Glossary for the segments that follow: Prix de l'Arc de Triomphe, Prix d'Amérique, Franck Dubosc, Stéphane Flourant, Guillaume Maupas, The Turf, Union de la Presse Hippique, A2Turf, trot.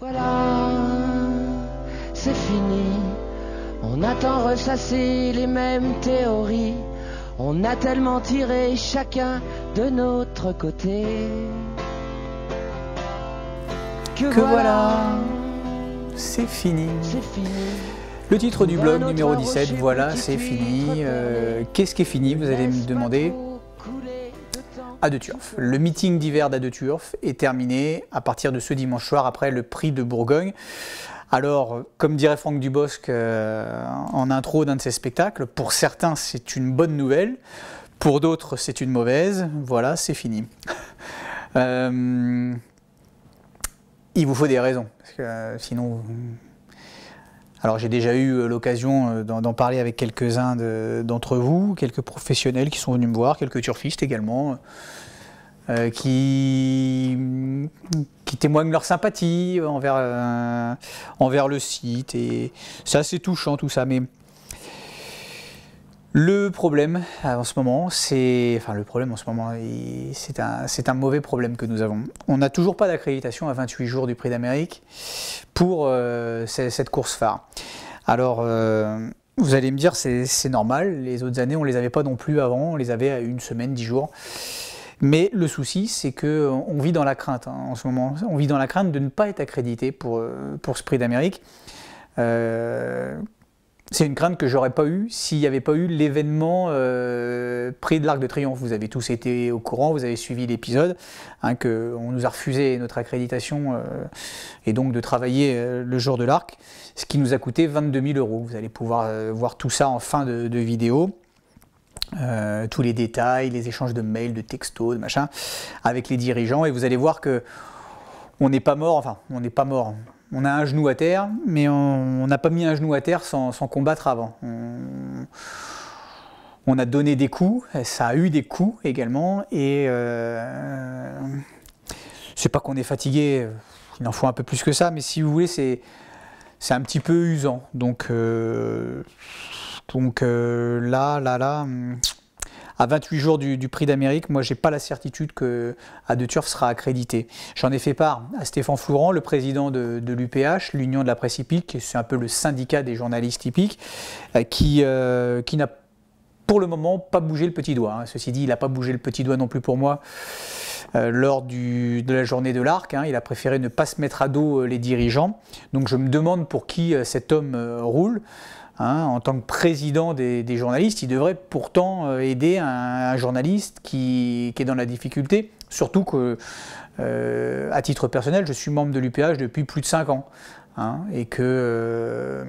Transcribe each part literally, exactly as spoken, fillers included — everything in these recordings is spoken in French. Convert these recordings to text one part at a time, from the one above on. Voilà, c'est fini. On attend ressasser les mêmes théories. On a tellement tiré chacun de notre côté. Que, que voilà, voilà. C'est fini. fini. Le titre du blog numéro dix-sept, voilà, c'est fini. Euh, Qu'est-ce qui est fini, vous allez me demander? A deux Turf. Le meeting d'hiver d'A deux Turf est terminé à partir de ce dimanche soir après le Prix de Bourgogne. Alors, comme dirait Franck Dubosc euh, en intro d'un de ses spectacles, pour certains c'est une bonne nouvelle, pour d'autres c'est une mauvaise. Voilà, c'est fini. euh, Il vous faut des raisons, parce que euh, sinon... Alors j'ai déjà eu l'occasion d'en parler avec quelques-uns d'entre vous, quelques professionnels qui sont venus me voir, quelques turfistes également, euh, qui, qui témoignent leur sympathie envers, euh, envers le site, et c'est assez touchant tout ça, mais le problème en ce moment, c'est... Enfin le problème en ce moment, c'est un, c'est un mauvais problème que nous avons. On n'a toujours pas d'accréditation à vingt-huit jours du Prix d'Amérique pour euh, cette course phare. Alors, euh, vous allez me dire, c'est normal, les autres années, on ne les avait pas non plus avant, on les avait à une semaine, dix jours. Mais le souci, c'est qu'on vit dans la crainte, hein, en ce moment, on vit dans la crainte de ne pas être accrédité pour, pour ce Prix d'Amérique. Euh, c'est une crainte que j'aurais pas eue s'il n'y avait pas eu l'événement euh, Prix de l'Arc de Triomphe. Vous avez tous été au courant, vous avez suivi l'épisode, hein, qu'on nous a refusé notre accréditation euh, et donc de travailler euh, le jour de l'Arc, ce qui nous a coûté vingt-deux mille euros. Vous allez pouvoir euh, voir tout ça en fin de, de vidéo, euh, tous les détails, les échanges de mails, de textos, de machin, avec les dirigeants, et vous allez voir que on n'est pas mort, enfin on n'est pas mort. On a un genou à terre, mais on n'a pas mis un genou à terre sans, sans combattre avant. On, on a donné des coups, ça a eu des coups également, et euh, c'est pas qu'on est fatigué, il en faut un peu plus que ça, mais si vous voulez, c'est un petit peu usant. Donc, euh, donc euh, là, là, là, à vingt-huit jours du, du Prix d'Amérique, moi, j'ai pas la certitude que A deux Turf sera accrédité. J'en ai fait part à Stéphane Flourant, le président de, de l'U P H, l'Union de la Presse Hippique, c'est un peu le syndicat des journalistes hippiques, qui, euh, qui n'a pour le moment pas bougé le petit doigt. Hein. Ceci dit, il n'a pas bougé le petit doigt non plus pour moi euh, lors du, de la journée de l'Arc. Hein. Il a préféré ne pas se mettre à dos euh, les dirigeants. Donc, je me demande pour qui euh, cet homme euh, roule. Hein, en tant que président des, des journalistes, il devrait pourtant aider un, un journaliste qui, qui est dans la difficulté, surtout que, euh, à titre personnel, je suis membre de l'U P H depuis plus de cinq ans, hein, et que euh,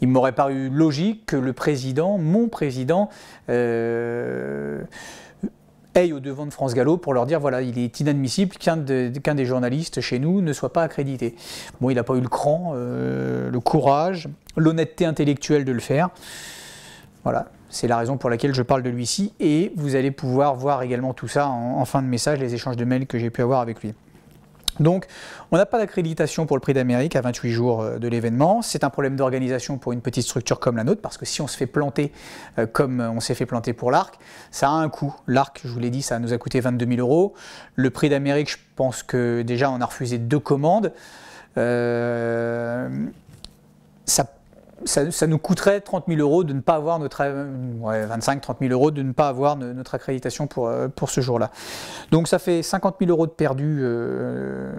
il m'aurait paru logique que le président, mon président, euh, aille au devant de France Gallo pour leur dire voilà, il est inadmissible qu'un de, qu'un des journalistes chez nous ne soit pas accrédité. Bon, il n'a pas eu le cran, euh, le courage, l'honnêteté intellectuelle de le faire. Voilà, c'est la raison pour laquelle je parle de lui ici, et vous allez pouvoir voir également tout ça en, en fin de message, les échanges de mails que j'ai pu avoir avec lui. Donc, on n'a pas d'accréditation pour le Prix d'Amérique à vingt-huit jours de l'événement. C'est un problème d'organisation pour une petite structure comme la nôtre, parce que si on se fait planter euh, comme on s'est fait planter pour l'Arc, ça a un coût. L'Arc, je vous l'ai dit, ça nous a coûté vingt-deux mille euros. Le Prix d'Amérique, je pense que déjà, on a refusé deux commandes. Euh, ça, ça, ça nous coûterait trente mille euros de ne pas avoir notre... Ouais, vingt-cinq à trente mille euros de ne pas avoir notre accréditation pour, pour ce jour-là. Donc, ça fait cinquante mille euros de perdu... Euh,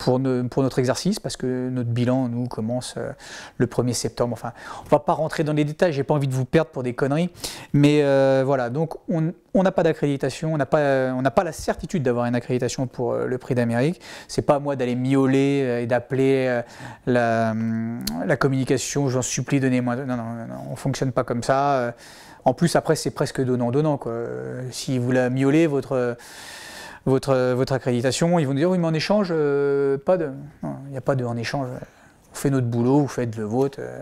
Pour, ne, pour notre exercice, parce que notre bilan, nous, commence euh, le premier septembre. Enfin, on ne va pas rentrer dans les détails, j'ai pas envie de vous perdre pour des conneries. Mais euh, voilà, donc on n'a pas d'accréditation, on n'a pas, on n'a pas la certitude d'avoir une accréditation pour euh, le Prix d'Amérique. C'est pas à moi d'aller miauler euh, et d'appeler euh, la, la communication, j'en supplie, donnez-moi. Non, non, non, on ne fonctionne pas comme ça. Euh, en plus, après, c'est presque donnant-donnant, quoi. Euh, si vous la miaulez, votre... Euh, Votre, votre accréditation, ils vont dire oui mais en échange, euh, pas de, il n'y a pas de en échange, on fait notre boulot, vous faites le vôtre, euh,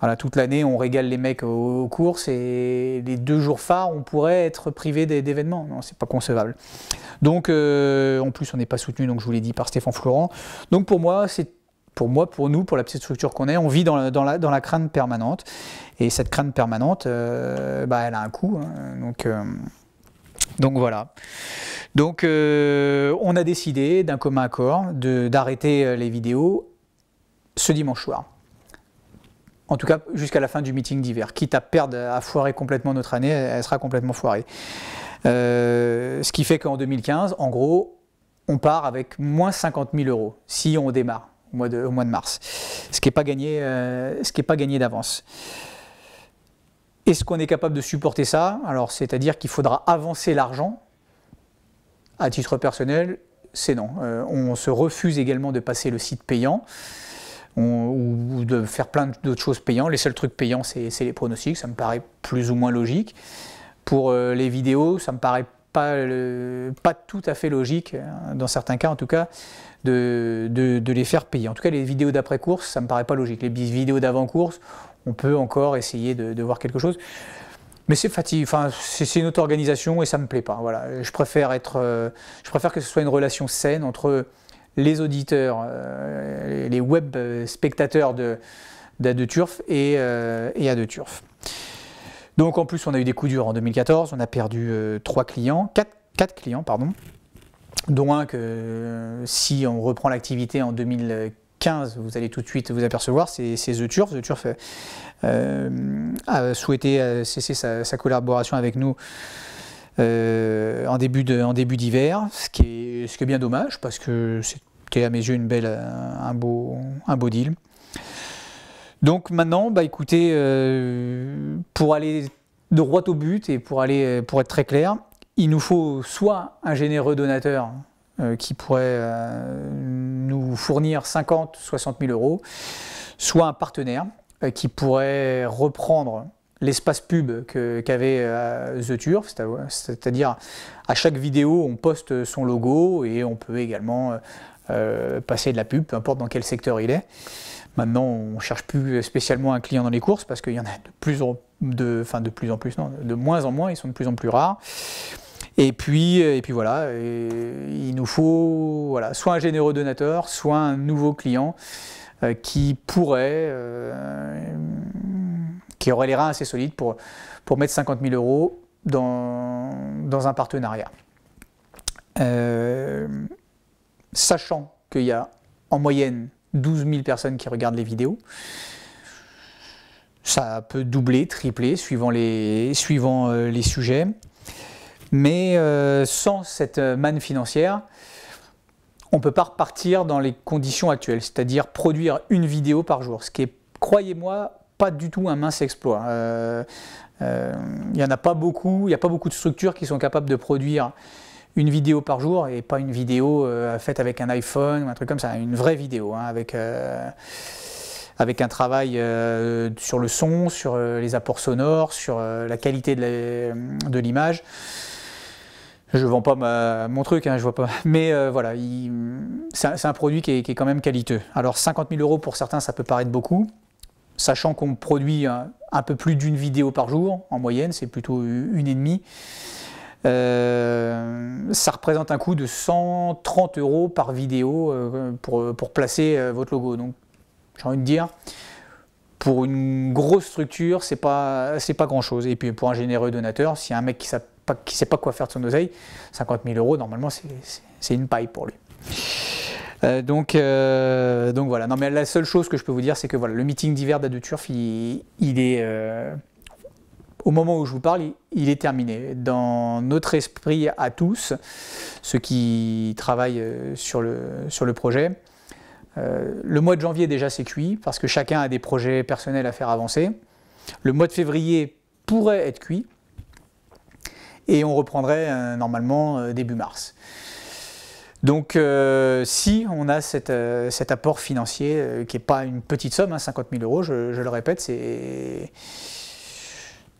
voilà, toute l'année on régale les mecs aux, aux courses et les deux jours phares on pourrait être privé d'événements, non c'est pas concevable. Donc euh, en plus on n'est pas soutenu, donc je vous l'ai dit, par Stéphane Flourant, donc pour moi c'est Pour moi, pour nous, pour la petite structure qu'on est, on vit dans la, dans, la, dans la crainte permanente, et cette crainte permanente, euh, bah, elle a un coût, hein, donc euh, Donc voilà. Donc euh, on a décidé d'un commun accord d'arrêter les vidéos ce dimanche soir. En tout cas, jusqu'à la fin du meeting d'hiver. Quitte à perdre, à foirer complètement notre année, elle sera complètement foirée. Euh, ce qui fait qu'en deux mille quinze, en gros, on part avec moins cinquante mille euros si on démarre au mois de, au mois de mars. Ce qui n'est pas gagné, euh, ce qui n'est pas gagné d'avance. Est-ce qu'on est capable de supporter ça? Alors, c'est-à-dire qu'il faudra avancer l'argent. À titre personnel, c'est non. Euh, on se refuse également de passer le site payant. Ou de faire plein d'autres choses payantes. Les seuls trucs payants, c'est les pronostics, ça me paraît plus ou moins logique. Pour les vidéos, ça me paraît pas, le, pas tout à fait logique, dans certains cas en tout cas, de, de, de les faire payer. En tout cas, les vidéos d'après-course, ça me paraît pas logique. Les vidéos d'avant-course, on peut encore essayer de, de voir quelque chose. Mais c'est fatigant, enfin, c'est notre organisation et ça me plaît pas. Voilà. Je préfère être, je préfère que ce soit une relation saine entre les auditeurs, euh, les web spectateurs de d'A deux Turf et, euh, et A deux Turf. Donc en plus on a eu des coups durs en deux mille quatorze, on a perdu euh, trois clients, quatre clients pardon, dont un que euh, si on reprend l'activité en deux mille quinze, vous allez tout de suite vous apercevoir, c'est The Turf. The Turf euh, a souhaité euh, cesser sa, sa collaboration avec nous euh, en début de, en début d'hiver, ce qui est ce qui est bien dommage parce que c'est C'était à mes yeux une belle, un, beau, un beau deal. Donc maintenant, bah écoutez, euh, pour aller de droit au but et pour, aller, pour être très clair, il nous faut soit un généreux donateur euh, qui pourrait euh, nous fournir cinquante, soixante mille euros, soit un partenaire euh, qui pourrait reprendre l'espace pub qu'avait euh, The Turf, c'est-à-dire à chaque vidéo, on poste son logo et on peut également... Euh, Euh, passer de la pub, peu importe dans quel secteur il est. Maintenant, on ne cherche plus spécialement un client dans les courses parce qu'il y en a de plus en, de, enfin de plus en plus, non, de moins en moins, ils sont de plus en plus rares. Et puis, et puis voilà, et il nous faut voilà, soit un généreux donateur, soit un nouveau client euh, qui pourrait, euh, qui aurait les reins assez solides pour, pour mettre cinquante mille euros dans, dans un partenariat. Euh, Sachant qu'il y a en moyenne douze mille personnes qui regardent les vidéos, ça peut doubler, tripler, suivant les, suivant les sujets. Mais euh, sans cette manne financière, on ne peut pas repartir dans les conditions actuelles, c'est-à-dire produire une vidéo par jour, ce qui est, croyez-moi, pas du tout un mince exploit. Euh, euh, y en a pas beaucoup, il n'y a pas beaucoup de structures qui sont capables de produire une vidéo par jour et pas une vidéo euh, faite avec un iPhone ou un truc comme ça, une vraie vidéo hein, avec, euh, avec un travail euh, sur le son, sur euh, les apports sonores, sur euh, la qualité de l'image. Je vends pas ma, mon truc, hein, je vois pas, mais euh, voilà, c'est un produit qui est, qui est quand même qualiteux. Alors cinquante mille euros pour certains, ça peut paraître beaucoup, sachant qu'on produit un, un peu plus d'une vidéo par jour en moyenne, c'est plutôt une et demie. Euh, ça représente un coût de cent trente euros par vidéo euh, pour, pour placer euh, votre logo. Donc, j'ai envie de dire, pour une grosse structure, c'est pas, c'est pas grand chose. Et puis, pour un généreux donateur, si y a un mec qui sait pas, qui sait pas quoi faire de son oseille, cinquante mille euros, normalement, c'est une paille pour lui. Euh, donc, euh, donc voilà. Non, mais la seule chose que je peux vous dire, c'est que voilà, le meeting d'hiver d'A deux Turf, il, il est. Euh, Au moment où je vous parle, il est terminé. Dans notre esprit à tous, ceux qui travaillent sur le, sur le projet, euh, le mois de janvier déjà c'est cuit, parce que chacun a des projets personnels à faire avancer. Le mois de février pourrait être cuit, et on reprendrait euh, normalement euh, début mars. Donc euh, si on a cette, euh, cet apport financier, euh, qui n'est pas une petite somme, hein, cinquante mille euros, je, je le répète, c'est...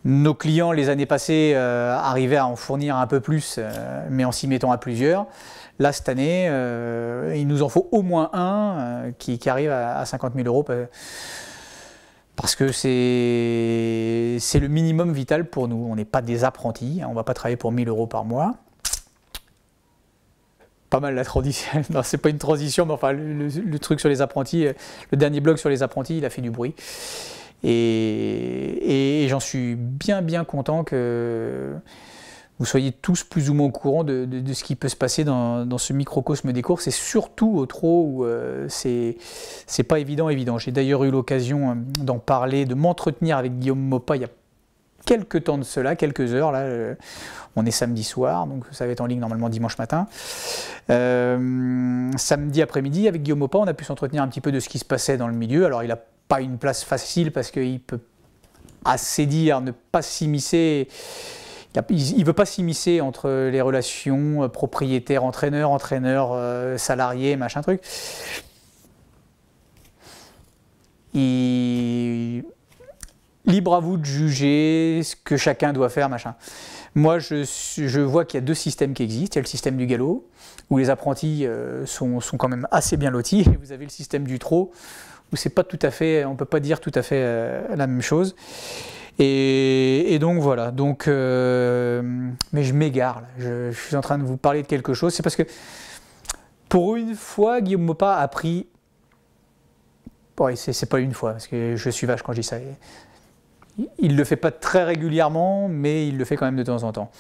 Nos clients, les années passées, euh, arrivaient à en fournir un peu plus, euh, mais en s'y mettant à plusieurs. Là, cette année, euh, il nous en faut au moins un euh, qui, qui arrive à, à cinquante mille euros parce que c'est le minimum vital pour nous. On n'est pas des apprentis, hein, on ne va pas travailler pour mille euros par mois. Pas mal la transition, non, c'est pas une transition, mais enfin, le, le, le truc sur les apprentis, le dernier blog sur les apprentis, il a fait du bruit. Et, et, et j'en suis bien bien content que vous soyez tous plus ou moins au courant de, de, de ce qui peut se passer dans, dans ce microcosme des courses, et surtout au trot où euh, c'est pas évident, évident. J'ai d'ailleurs eu l'occasion d'en parler, de m'entretenir avec Guillaume Maupas il y a quelques temps de cela, quelques heures. Là, euh, on est samedi soir, donc ça va être en ligne normalement dimanche matin. Euh, samedi après-midi, avec Guillaume Maupas, on a pu s'entretenir un petit peu de ce qui se passait dans le milieu. Alors, il n'a pas une place facile parce qu'il peut assez dire ne pas s'immiscer. Il ne veut pas s'immiscer entre les relations propriétaire, entraîneur, entraîneur, euh, salarié, machin truc. Et libre à vous de juger ce que chacun doit faire, machin. Moi, je, je vois qu'il y a deux systèmes qui existent. Il y a le système du galop, où les apprentis euh, sont, sont quand même assez bien lotis. Et vous avez le système du trot, où c'est pas tout à fait, on ne peut pas dire tout à fait euh, la même chose. Et, et donc voilà, donc, euh, mais je m'égare, je, je suis en train de vous parler de quelque chose. C'est parce que pour une fois, Guillaume Maupas a pris... Bon, c'est pas une fois, parce que je suis vache quand je dis ça. Il ne le fait pas très régulièrement, mais il le fait quand même de temps en temps.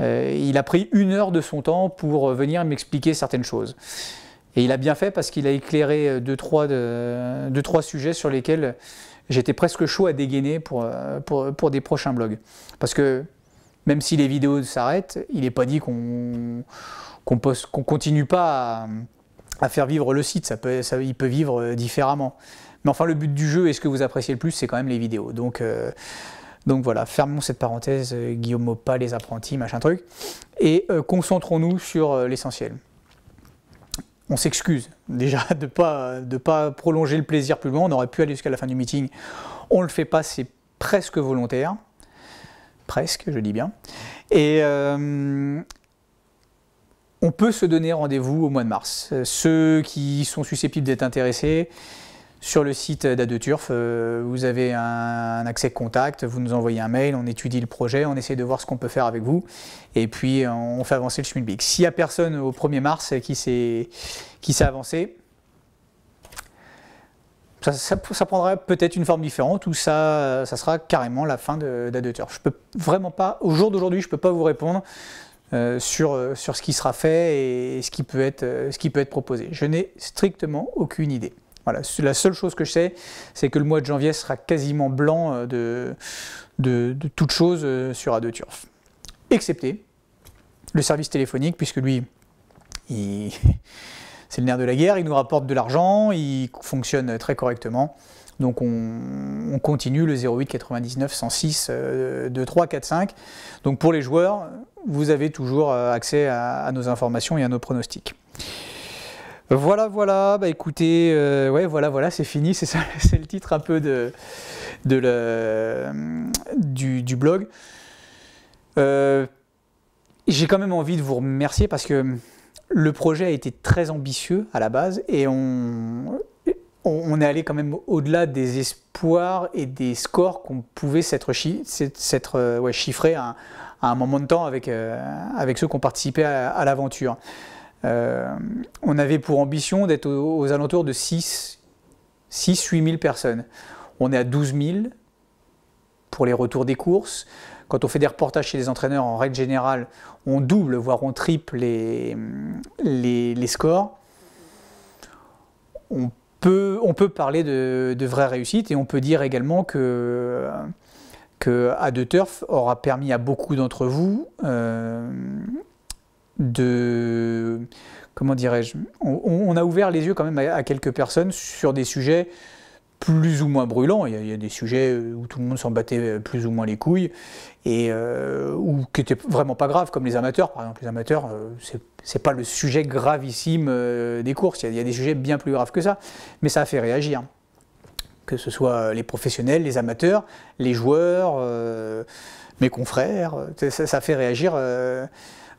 Euh, il a pris une heure de son temps pour venir m'expliquer certaines choses. Et il a bien fait parce qu'il a éclairé deux trois, de, deux, trois sujets sur lesquels j'étais presque chaud à dégainer pour, pour, pour des prochains blogs. Parce que même si les vidéos s'arrêtent, il n'est pas dit qu'on qu'on poste, qu'on continue pas à, à faire vivre le site. Ça peut, ça, il peut vivre différemment. Mais enfin, le but du jeu et ce que vous appréciez le plus, c'est quand même les vidéos. Donc, euh, donc voilà, fermons cette parenthèse, Guillaume Maupas, les apprentis, machin truc. Et euh, concentrons-nous sur euh, l'essentiel. On s'excuse déjà de ne pas, de pas prolonger le plaisir plus loin. On aurait pu aller jusqu'à la fin du meeting. On ne le fait pas, c'est presque volontaire. Presque, je dis bien. Et euh, on peut se donner rendez-vous au mois de mars. Ceux qui sont susceptibles d'être intéressés, sur le site d'A deux Turf, euh, vous avez un, un accès contact, vous nous envoyez un mail, on étudie le projet, on essaie de voir ce qu'on peut faire avec vous, et puis on fait avancer le schmilblick. S'il n'y a personne au premier mars qui s'est avancé, ça, ça, ça prendra peut-être une forme différente, ou ça, ça sera carrément la fin d'A deux Turf. Je peux vraiment pas, au jour d'aujourd'hui, je ne peux pas vous répondre euh, sur, sur ce qui sera fait et ce qui peut être, ce qui peut être proposé. Je n'ai strictement aucune idée. Voilà, la seule chose que je sais, c'est que le mois de janvier sera quasiment blanc de, de, de toute chose sur A deux Turf. Excepté le service téléphonique, puisque lui, c'est le nerf de la guerre, il nous rapporte de l'argent, il fonctionne très correctement. Donc on, on continue le zéro huit quatre-vingt-dix-neuf cent six deux trois quatre cinq. Donc pour les joueurs, vous avez toujours accès à, à nos informations et à nos pronostics. Voilà, voilà, bah écoutez, euh, ouais, voilà, voilà, c'est fini, c'est ça, c'est le titre un peu de, de le, du, du blog. Euh, j'ai quand même envie de vous remercier parce que le projet a été très ambitieux à la base et on, on est allé quand même au-delà des espoirs et des scores qu'on pouvait s'être chi ouais, chiffrés à, à un moment de temps avec, euh, avec ceux qui ont participé à, à l'aventure. Euh, on avait pour ambition d'être aux, aux alentours de six à huit mille personnes. On est à douze mille pour les retours des courses. Quand on fait des reportages chez les entraîneurs, en règle générale, on double, voire on triple les, les, les scores. On peut, on peut parler de, de vraie réussite et on peut dire également que, que A deux Turf aura permis à beaucoup d'entre vous euh, de... comment dirais-je, on, on a ouvert les yeux quand même à, à quelques personnes sur des sujets plus ou moins brûlants. Il y a, il y a des sujets où tout le monde s'en battait plus ou moins les couilles, et euh, ou qui n'étaient vraiment pas graves, comme les amateurs. Par exemple, les amateurs, euh, c'est pas le sujet gravissime euh, des courses. Il y a, il y a des sujets bien plus graves que ça, mais ça a fait réagir. Que ce soit les professionnels, les amateurs, les joueurs, euh, mes confrères, ça, ça fait réagir. Euh,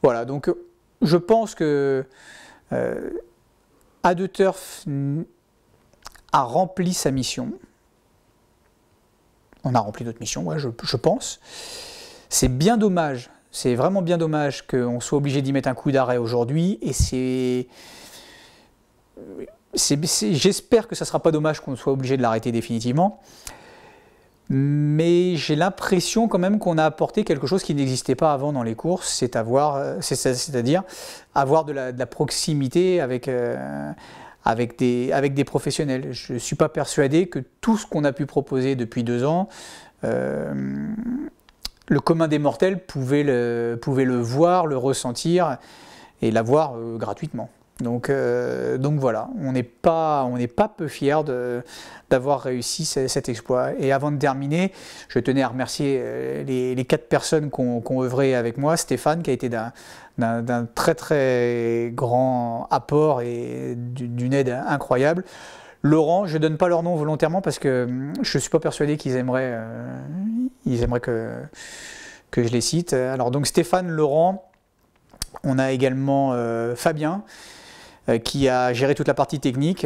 voilà, donc... Je pense que euh, A deux Turf a rempli sa mission. On a rempli notre mission, ouais, je, je pense. C'est bien dommage, c'est vraiment bien dommage qu'on soit obligé d'y mettre un coup d'arrêt aujourd'hui. Et c'est... J'espère que ça ne sera pas dommage qu'on soit obligé de l'arrêter définitivement. mais j'ai l'impression quand même qu'on a apporté quelque chose qui n'existait pas avant dans les courses, c'est-à-dire c'est, avoir de la, de la proximité avec, euh, avec, des, avec des professionnels. Je ne suis pas persuadé que tout ce qu'on a pu proposer depuis deux ans, euh, le commun des mortels pouvait le, pouvait le voir, le ressentir et l'avoir euh, gratuitement. Donc, euh, donc voilà, on n'est pas, on n'est pas peu fiers d'avoir réussi cet exploit. Et avant de terminer, je tenais à remercier les, les quatre personnes qui ont, qui ont œuvré avec moi. Stéphane, qui a été d'un très très grand apport et d'une aide incroyable. Laurent, je ne donne pas leur nom volontairement parce que je ne suis pas persuadé qu'ils aimeraient, euh, ils aimeraient que, que je les cite. Alors donc Stéphane, Laurent, on a également euh, Fabien, qui a géré toute la partie technique.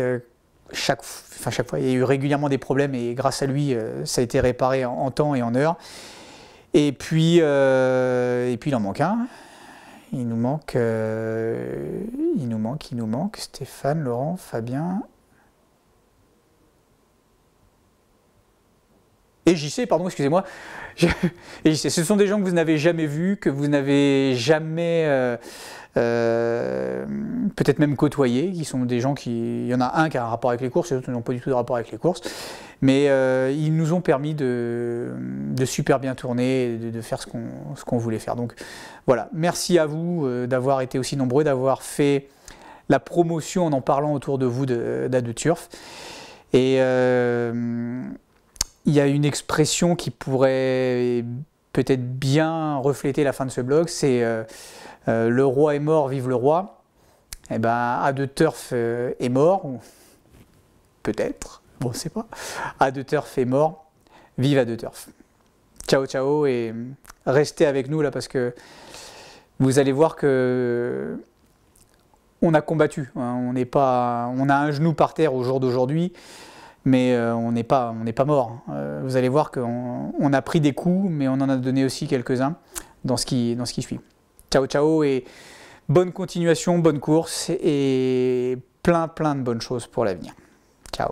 Chaque, enfin chaque fois, il y a eu régulièrement des problèmes et grâce à lui, ça a été réparé en temps et en heure. Et puis, euh, et puis il en manque un. Il nous manque, euh, il nous manque, il nous manque. Stéphane, Laurent, Fabien. Et J C, pardon, excusez-moi. Et J C, ce sont des gens que vous n'avez jamais vus, que vous n'avez jamais euh, euh, peut-être même côtoyés, qui sont des gens qui... Il y en a un qui a un rapport avec les courses, les autres n'ont pas du tout de rapport avec les courses. Mais euh, ils nous ont permis de, de super bien tourner, et de, de faire ce qu'on ce qu'on voulait faire. Donc voilà, merci à vous euh, d'avoir été aussi nombreux, d'avoir fait la promotion en en parlant autour de vous d'A deux Turf. Et... Euh, il y a une expression qui pourrait peut-être bien refléter la fin de ce blog, c'est euh, euh, le roi est mort, vive le roi. Eh ben, A deux Turf euh, est mort, ou... peut-être, bon, on ne sait pas. A deux Turf est mort, vive A deux Turf. Ciao, ciao, et restez avec nous là parce que vous allez voir que on a combattu. Hein. On n'est pas, on a un genou par terre au jour d'aujourd'hui. Mais euh, on n'est pas, on n'est pas mort. Euh, vous allez voir qu'on on a pris des coups, mais on en a donné aussi quelques-uns dans ce qui, dans ce qui suit. Ciao, ciao et bonne continuation, bonne course et plein, plein de bonnes choses pour l'avenir. Ciao.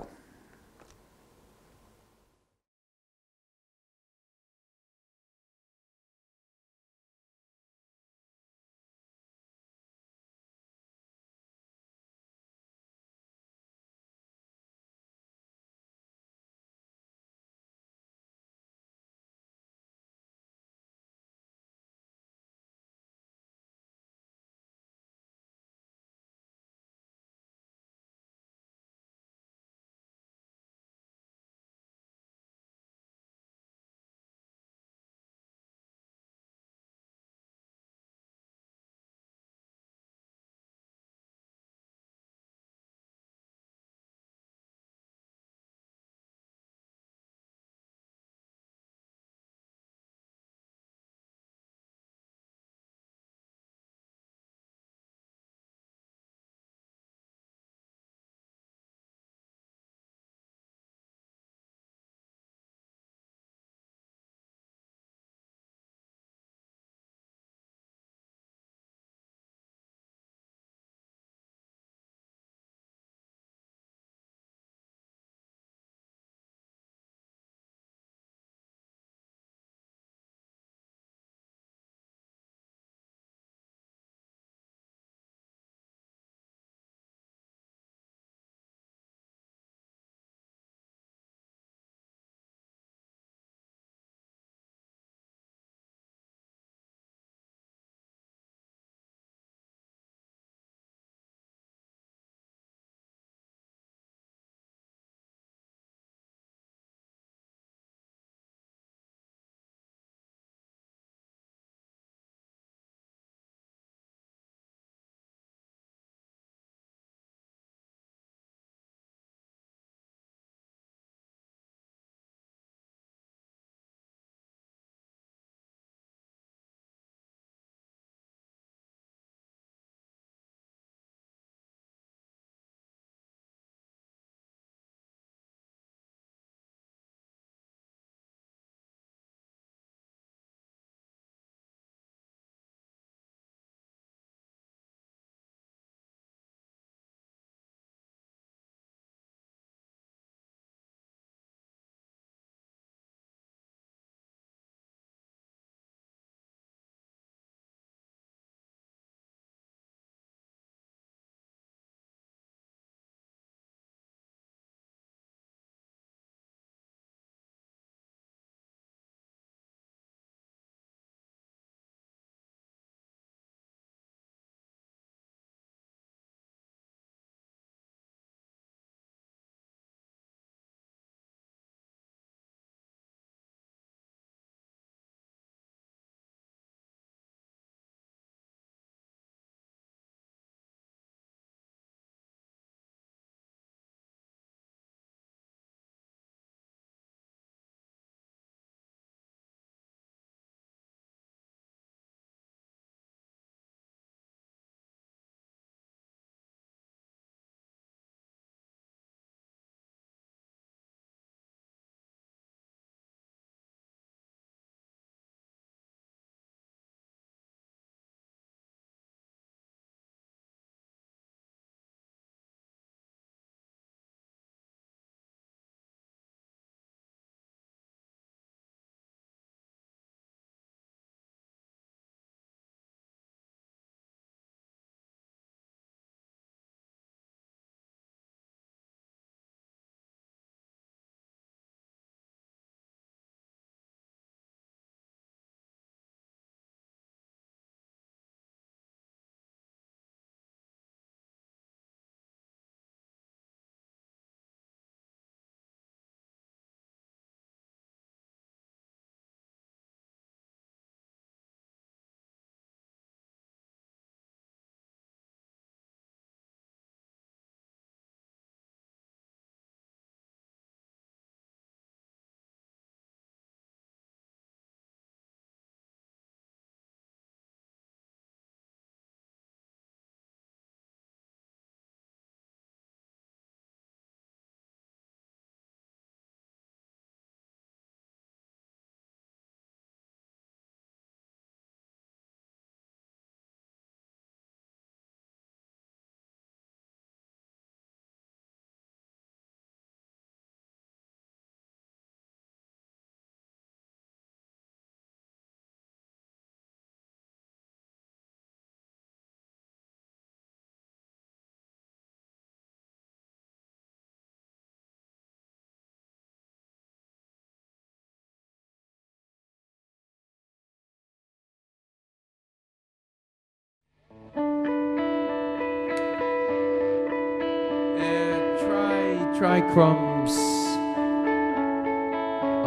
Trichromes.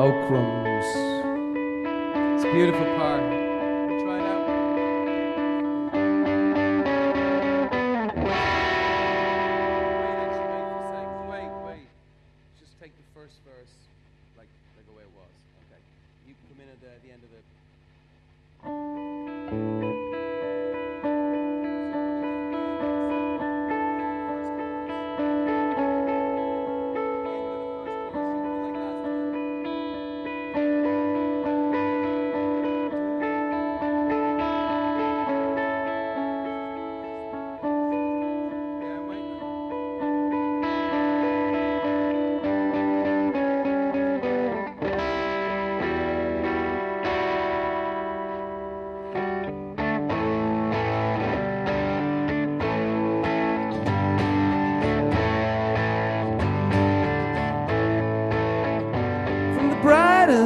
Ochrums. It's a beautiful part.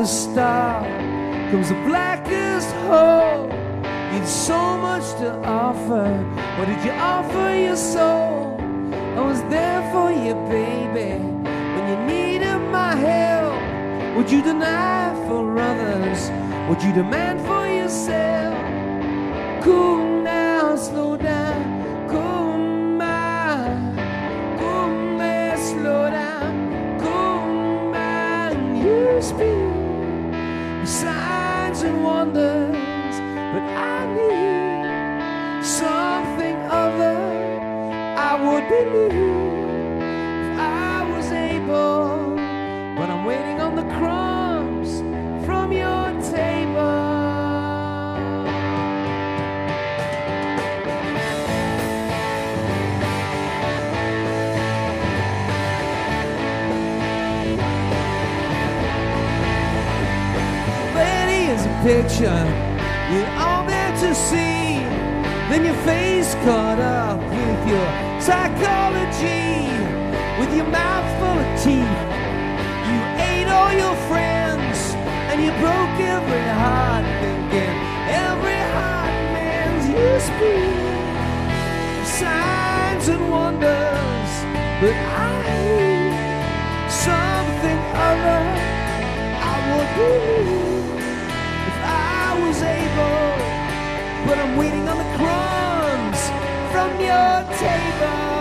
Star comes the blackest hole. You'd so much to offer. What did you offer your soul? I was there for you, baby, when you needed my help. Would you deny for others? Would you demand for yourself? Cool now, slow down. But I need something other. I would believe if I was able, but I'm waiting on the crumbs from your table. Picture you're all there to see, then your face caught up with your psychology, with your mouth full of teeth. You ate all your friends and you broke every heart, thinking every heart mends. You speak signs and wonders, but I need something other. I will believe was able, but I'm waiting on the crumbs from your table.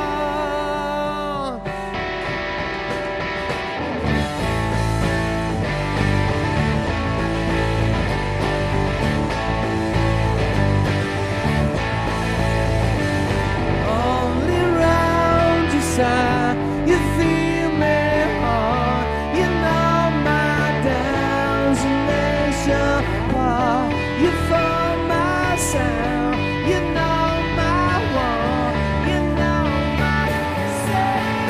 Only round your side, you feel me hard, you know my downs and there's your part. You found my sound, you know my wall, you know my sound.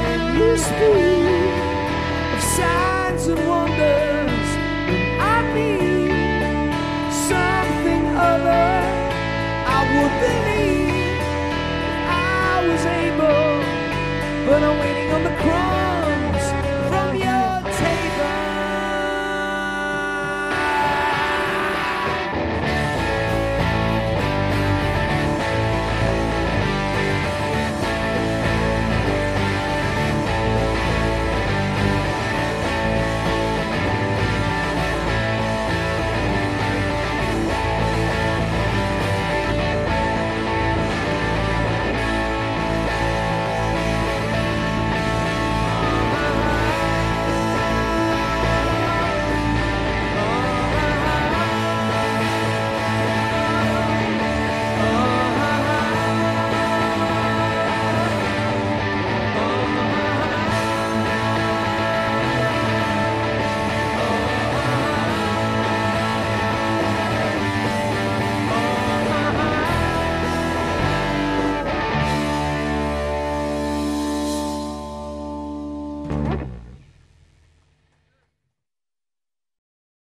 And you speak signs and wonders, and I need something other. I would believe I was able, but I'm waiting on the